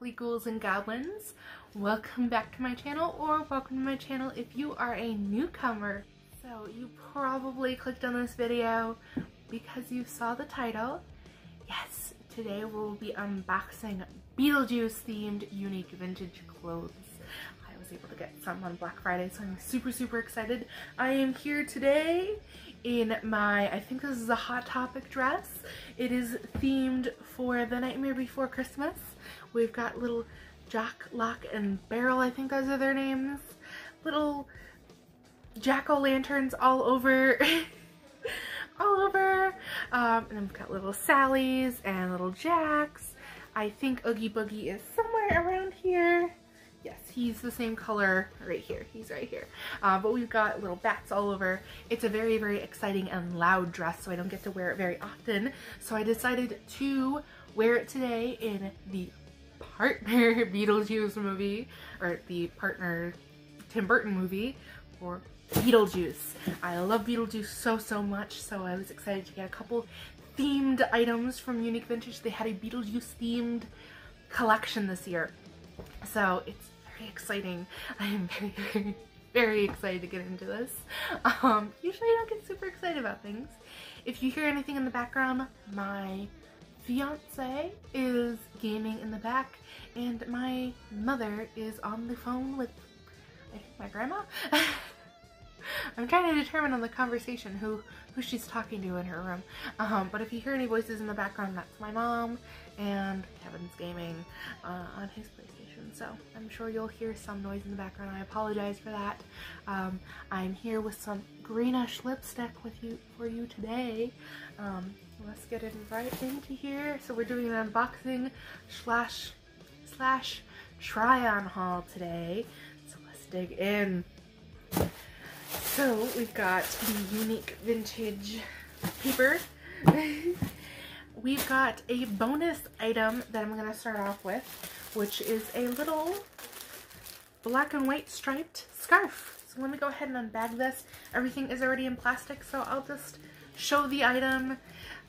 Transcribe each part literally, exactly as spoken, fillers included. lovely ghouls and goblins. Welcome back to my channel, or welcome to my channel if you are a newcomer. So you probably clicked on this video because you saw the title. Yes, today we'll be unboxing Beetlejuice themed unique vintage clothes. I was able to get some on Black Friday, so I'm super super excited. I am here today in my, I think this is a Hot Topic dress. It is themed for The Nightmare Before Christmas. We've got little Jock, Lock, and Barrel, I think those are their names. Little jack-o'-lanterns all over. all over. Um, and I've got little Sally's and little Jack's. I think Oogie Boogie is somewhere around here. Yes, he's the same color right here. He's right here. Uh, but we've got little bats all over. It's a very, very exciting and loud dress, so I don't get to wear it very often. So I decided to wear it today in the partner Beetlejuice movie, or the partner Tim Burton movie, or Beetlejuice. I love Beetlejuice so, so much, so I was excited to get a couple themed items from Unique Vintage. They had a Beetlejuice themed collection this year. So it's very exciting. I am very, very, very excited to get into this. Um, usually I don't get super excited about things. If you hear anything in the background, my fiance is gaming in the back and my mother is on the phone with, I think, my grandma. I'm trying to determine on the conversation who, who she's talking to in her room. Um, but if you hear any voices in the background, that's my mom, and Kevin's gaming uh, on his PlayStation. So I'm sure you'll hear some noise in the background. I apologize for that. Um, I'm here with some greenish lipstick with you for you today. Um, let's get it right into here. So we're doing an unboxing slash slash try-on haul today. So let's dig in. So we've got the Unique Vintage paper. We've got a bonus item that I'm going to start off with, which is a little black and white striped scarf. So let me go ahead and unbag this. Everything is already in plastic, so I'll just show the item.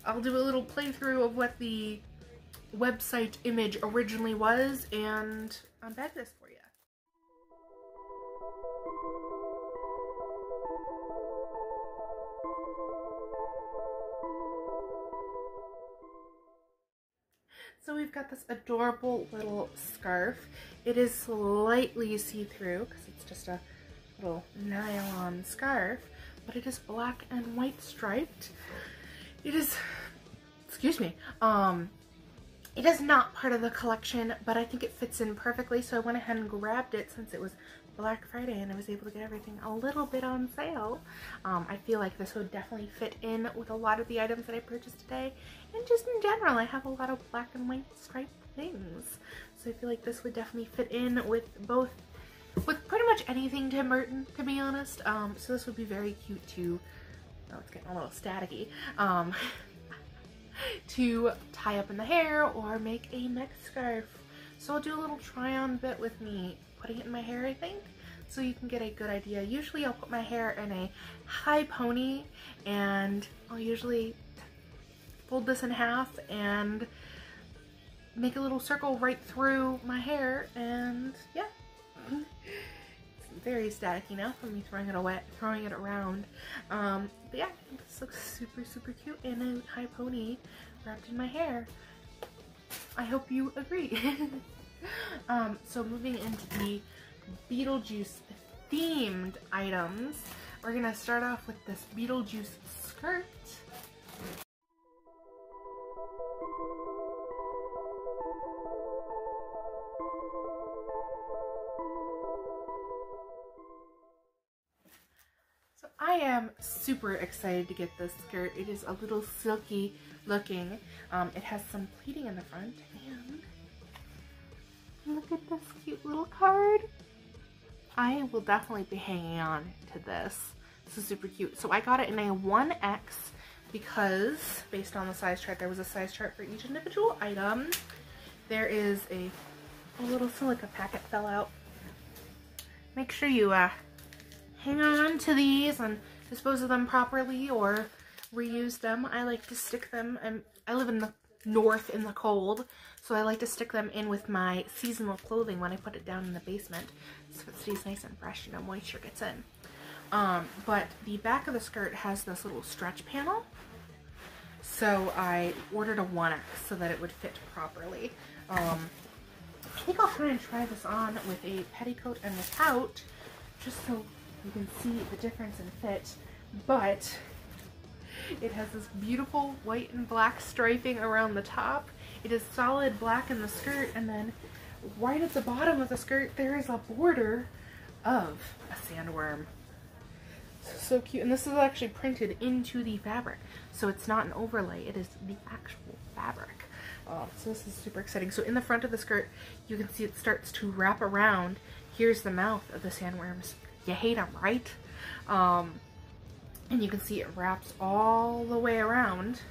I'll do a little playthrough of what the website image originally was and unbag this for you. So we've got this adorable little scarf. It is slightly see-through because it's just a little nylon scarf, but it is black and white striped. It is, excuse me, um, it is not part of the collection, but I think it fits in perfectly, so I went ahead and grabbed it since it was Black Friday and I was able to get everything a little bit on sale. Um, I feel like this would definitely fit in with a lot of the items that I purchased today, and just in general I have a lot of black and white striped things, so I feel like this would definitely fit in with both, with pretty much anything Tim Burton, to be honest. Um, so this would be very cute to, oh, it's getting a little staticky, um, to tie up in the hair or make a neck scarf. So I'll do a little try-on bit with me putting it in my hair, I think, so you can get a good idea. Usually I'll put my hair in a high pony and I'll usually fold this in half and make a little circle right through my hair, and yeah. It's very staticky now for me throwing it away, throwing it around. Um, but yeah, I think this looks super, super cute in a high pony wrapped in my hair. I hope you agree. Um, so moving into the Beetlejuice themed items, we're gonna start off with this Beetlejuice skirt. So I am super excited to get this skirt. It is a little silky looking. Um, it has some pleating in the front, and look at this cute little card. I will definitely be hanging on to this. This is super cute. So I got it in a one X because based on the size chart, there was a size chart for each individual item. There is a, a little silica packet fell out. Make sure you uh, hang on to these and dispose of them properly or reuse them. I like to stick them. I'm, I live in the north in the cold, So I like to stick them in with my seasonal clothing when I put it down in the basement, so it stays nice and fresh and no moisture gets in. Um, but the back of the skirt has this little stretch panel, so I ordered a one X so that it would fit properly. Um, I think I'll try and try this on with a petticoat and without, just so you can see the difference in fit. But it has this beautiful white and black striping around the top. It is solid black in the skirt, and then right at the bottom of the skirt there is a border of a sandworm. So cute, and this is actually printed into the fabric, so it's not an overlay, it is the actual fabric. Um, so this is super exciting. So in the front of the skirt you can see it starts to wrap around. Here's the mouth of the sandworms. You hate them, right? Um, and you can see it wraps all the way around.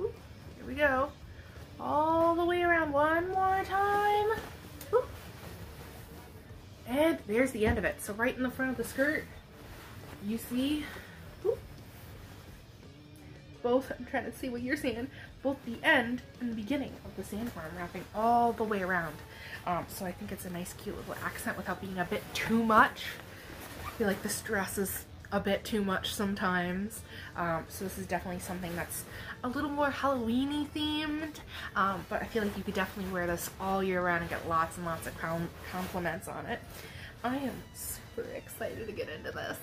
Oop, here we go. All the way around one more time. Oop. And there's the end of it. So right in the front of the skirt, you see oop, both, I'm trying to see what you're seeing, both the end and the beginning of the sandworm wrapping all the way around. Um, so I think it's a nice cute little accent without being a bit too much. I feel like this dress is a bit too much sometimes, um, so this is definitely something that's a little more Halloween-y themed, um, but I feel like you could definitely wear this all year round and get lots and lots of com compliments on it. I am super excited to get into this,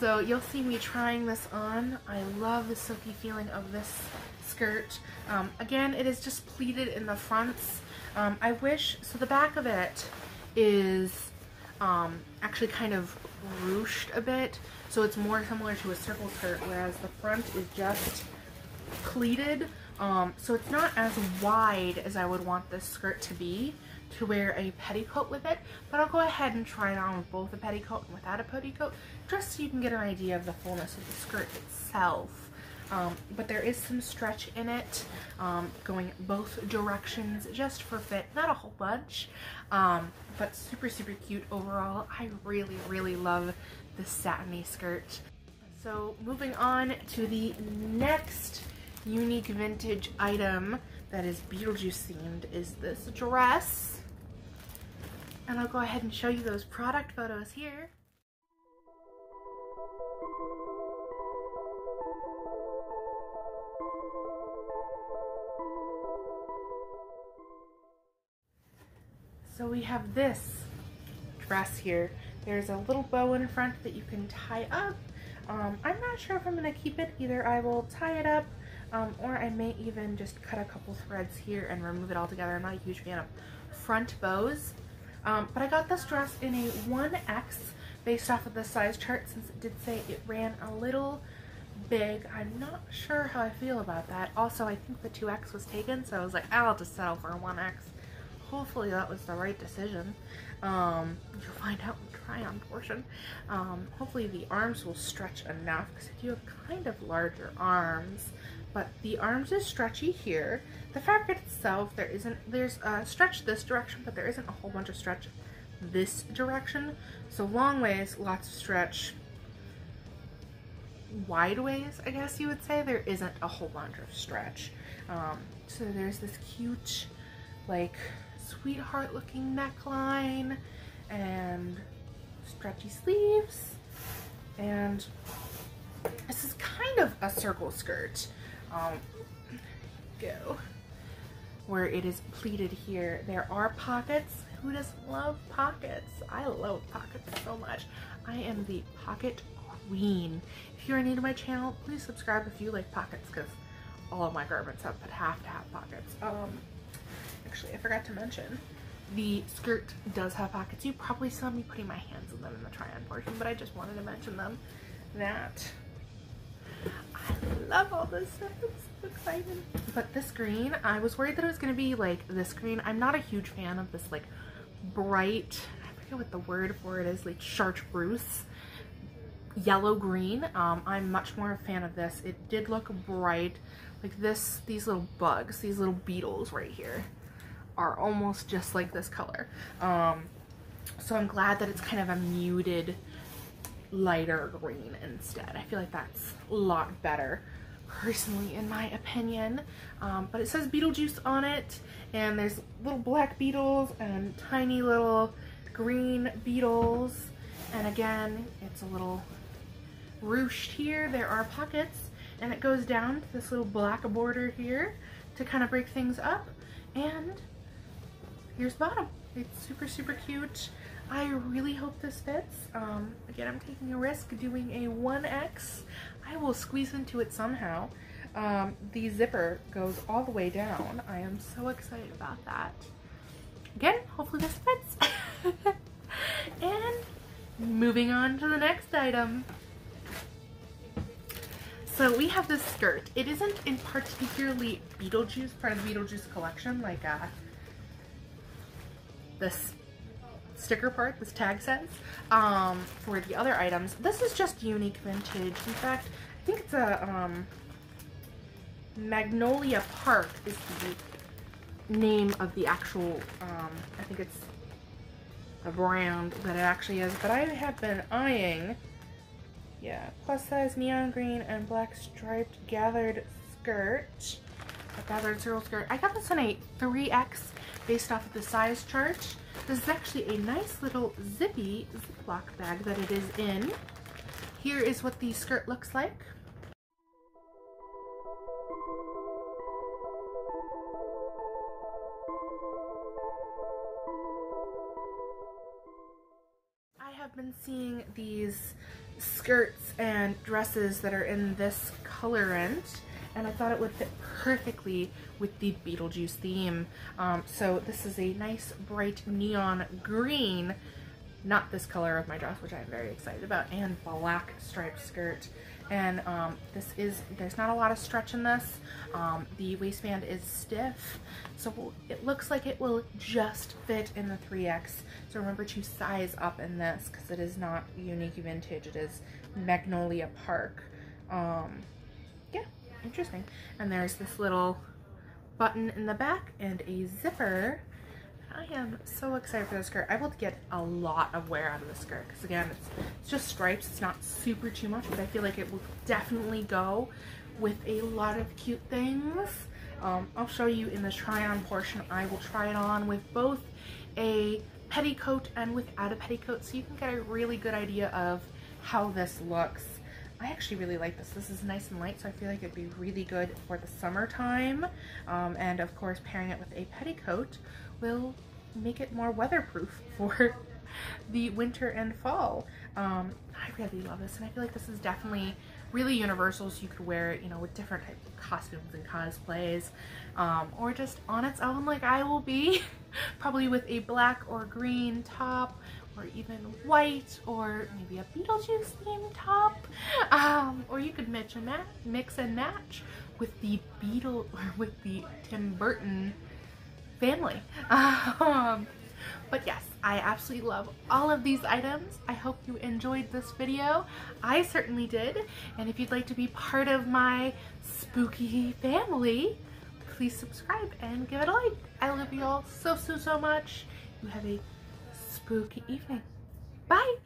so you'll see me trying this on. I love the silky feeling of this skirt. Um, again, it is just pleated in the fronts. Um, I wish, so the back of it is um, actually kind of ruched a bit, so it's more similar to a circle skirt, whereas the front is just pleated, um, so it's not as wide as I would want this skirt to be to wear a petticoat with it, but I'll go ahead and try it on with both a petticoat and without a petticoat, just so you can get an idea of the fullness of the skirt itself. Um, but there is some stretch in it, um, going both directions just for fit, not a whole bunch, um, but super, super cute overall. I really, really love this satiny skirt. So moving on to the next unique vintage item that is Beetlejuice themed is this dress. And I'll go ahead and show you those product photos here. So we have this dress here. There's a little bow in front that you can tie up. Um, I'm not sure if I'm gonna keep it. Either I will tie it up, um, or I may even just cut a couple threads here and remove it all together. I'm not a huge fan of front bows. Um, but I got this dress in a one X based off of the size chart, since it did say it ran a little big. I'm not sure how I feel about that. Also, I think the two X was taken, so I was like, I'll just settle for a one X. Hopefully that was the right decision. Um, you'll find out in the try-on portion. Um, hopefully the arms will stretch enough, because I do have kind of larger arms, but the arms is stretchy here. The fabric itself, there isn't, there's a stretch this direction, but there isn't a whole bunch of stretch this direction. So long ways, lots of stretch. Wide ways, I guess you would say, there isn't a whole bunch of stretch. Um, so there's this cute, like, sweetheart looking neckline and stretchy sleeves, and this is kind of a circle skirt, um, go where it is pleated here. There are pockets. Who doesn't love pockets? I love pockets so much. I am the pocket queen. If you're new to my channel, please subscribe if you like pockets, because all of my garments have but have to have pockets. Um, Actually, I forgot to mention, the skirt does have pockets. You probably saw me putting my hands in them in the try-on portion, but I just wanted to mention them. That I love all this stuff. It's so exciting. But this green, I was worried that it was going to be like this green. I'm not a huge fan of this like bright, I forget what the word for it is, like chartreuse yellow green. Um, I'm much more a fan of this. It did look bright, like this. These little bugs, these little beetles right here, are almost just like this color. Um, so I'm glad that it's kind of a muted, lighter green instead. I feel like that's a lot better personally, in my opinion. Um, but it says Beetlejuice on it, and there's little black beetles and tiny little green beetles. And again, it's a little ruched here. There are pockets, and it goes down to this little black border here to kind of break things up. And here's the bottom. It's super, super cute. I really hope this fits. Um, again, I'm taking a risk doing a one X. I will squeeze into it somehow. Um, the zipper goes all the way down. I am so excited about that. Again, hopefully this fits. And moving on to the next item. So we have this skirt. It isn't in particularly Beetlejuice, part of the Beetlejuice collection, like uh, this sticker part, this tag says, um, for the other items. This is just Unique Vintage. In fact, I think it's a um, Magnolia Park is the name of the actual, um, I think it's a brand that it actually is, but I have been eyeing, yeah, plus size neon green and black striped gathered skirt, a gathered circle skirt. I got this on a three X based off of the size chart. This is actually a nice little zippy Ziploc bag that it is in. Here is what the skirt looks like. I have been seeing these skirts and dresses that are in this colorant, and I thought it would fit perfectly with the Beetlejuice theme. Um, so this is a nice bright neon green, not this color of my dress, which I'm very excited about, and black striped skirt. And um, this is, there's not a lot of stretch in this. Um, the waistband is stiff, so it looks like it will just fit in the three X. So remember to size up in this, because it is not Unique Vintage, it is Magnolia Park. Um, Interesting. And there's this little button in the back and a zipper. I am so excited for this skirt. I will get a lot of wear out of this skirt because, again, it's, it's just stripes. It's not super too much, but I feel like it will definitely go with a lot of cute things. Um, I'll show you in the try-on portion. I will try it on with both a petticoat and without a petticoat, so you can get a really good idea of how this looks. I actually really like this. This is nice and light, so I feel like it'd be really good for the summertime. Um, and of course, pairing it with a petticoat will make it more weatherproof for the winter and fall. Um, I really love this, and I feel like this is definitely really universal, so you could wear it, you know, with different types of costumes and cosplays, um, or just on its own, like I will be, probably with a black or green top, or even white, or maybe a Beetlejuice themed top, um, or you could mix and match, mix and match with the Beetle or with the Tim Burton family. Um, but yes, I absolutely love all of these items. I hope you enjoyed this video. I certainly did. And if you'd like to be part of my spooky family, please subscribe and give it a like. I love you all so, so, so much. You have a spooky evening. Bye!